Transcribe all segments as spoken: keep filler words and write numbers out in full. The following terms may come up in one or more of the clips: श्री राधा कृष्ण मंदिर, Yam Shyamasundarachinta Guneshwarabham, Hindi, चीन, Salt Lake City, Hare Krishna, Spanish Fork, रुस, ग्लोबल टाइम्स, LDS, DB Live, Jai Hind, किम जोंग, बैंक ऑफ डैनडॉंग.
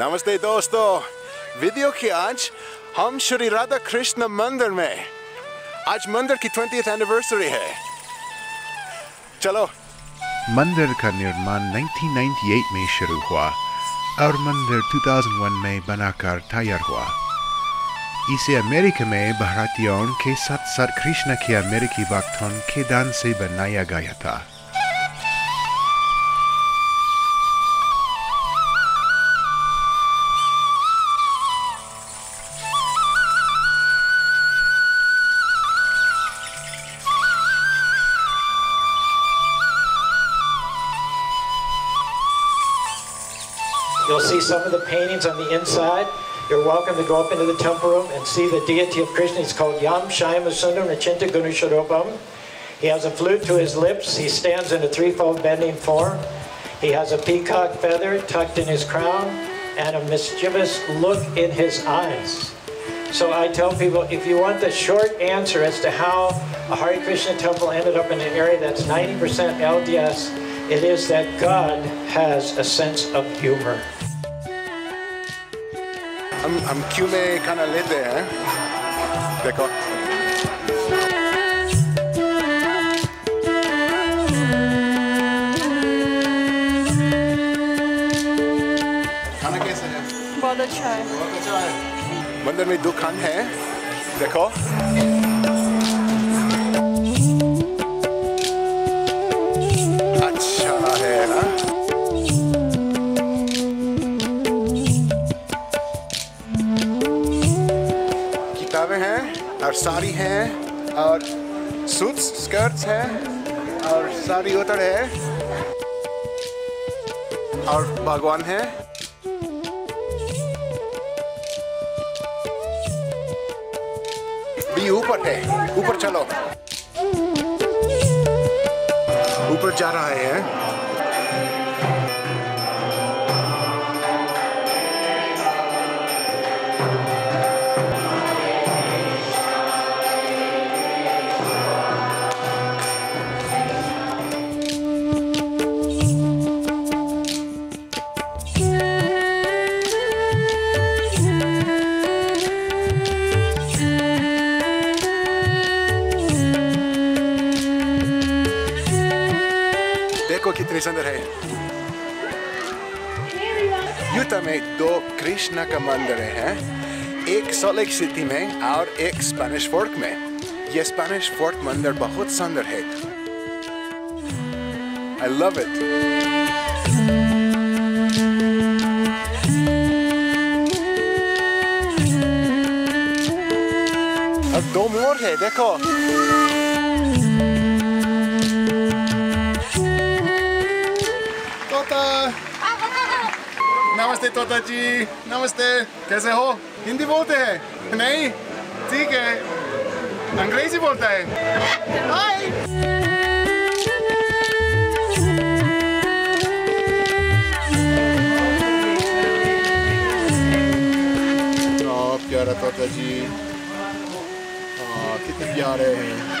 नमस्ते दोस्तों, वीडियो के आज हम श्री राधा कृष्ण मंदिर में, आज मंदिर की ट्वेंटिएथ एनिवर्सरी है। चलो। मंदिर का निर्माण उन्नीस सौ अट्ठानवे में शुरू हुआ और मंदिर दो हज़ार एक में बनाकर तैयार हुआ। इसे अमेरिका में भारतीयों के साथ साथ कृष्ण के अमेरिकी भक्तों के दान से बनाया गया था। You'll see some of the paintings on the inside. You're welcome to go up into the temple room and see the deity of Krishna. He's called Yam Shyamasundarachinta Guneshwarabham. He has a flute to his lips. He stands in a threefold bending form. He has a peacock feather tucked in his crown and a mischievous look in his eyes. So I tell people, if you want the short answer as to how a Hare Krishna temple ended up in an area that's ninety percent L D S, it is that God has a sense of humor. हम हम क्यों में खाना लेते हैं? देखो। खाना कैसा है? बहुत अच्छा है। बहुत अच्छा है। मंदिर में दुकान है, देखो। हैं और साड़ी है और सूट्स स्कर्ट्स है और साड़ी उतर है और भगवान है। भी ऊपर है, ऊपर चलो, ऊपर जा रहा है। कितनी सुंदर है। यूटा में दो कृष्णा का मंदिर हैं, एक सॉल्ट लेक सिटी में और एक स्पेनिश फोर्ट में। यह स्पेनिश फोर्ट मंदिर बहुत सुंदर है। I love it. और दो मोर है, देखो। नमस्ते तोता जी, नमस्ते। कैसे हो? हिंदी बोलते हैं? नहीं, ठीक है, अंग्रेजी बोलता है। हाय। ओ प्यारा तोता जी, कितने प्यारे हैं।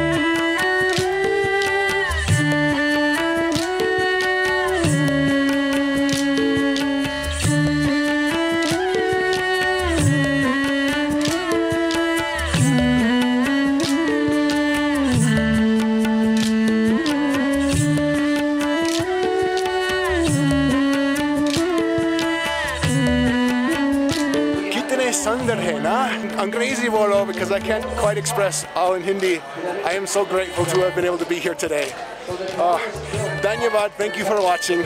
Sunder hai na? Angrezi bolo because I can't quite express all in Hindi. I am so grateful to have been able to be here today. Oh, dhanyavad, thank you for watching.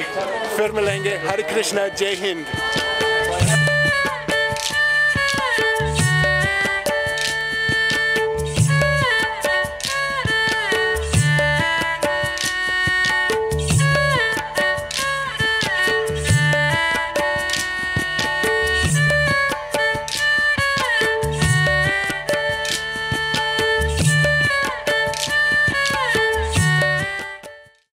Fir milenge, Hare Krishna, Jai Hind.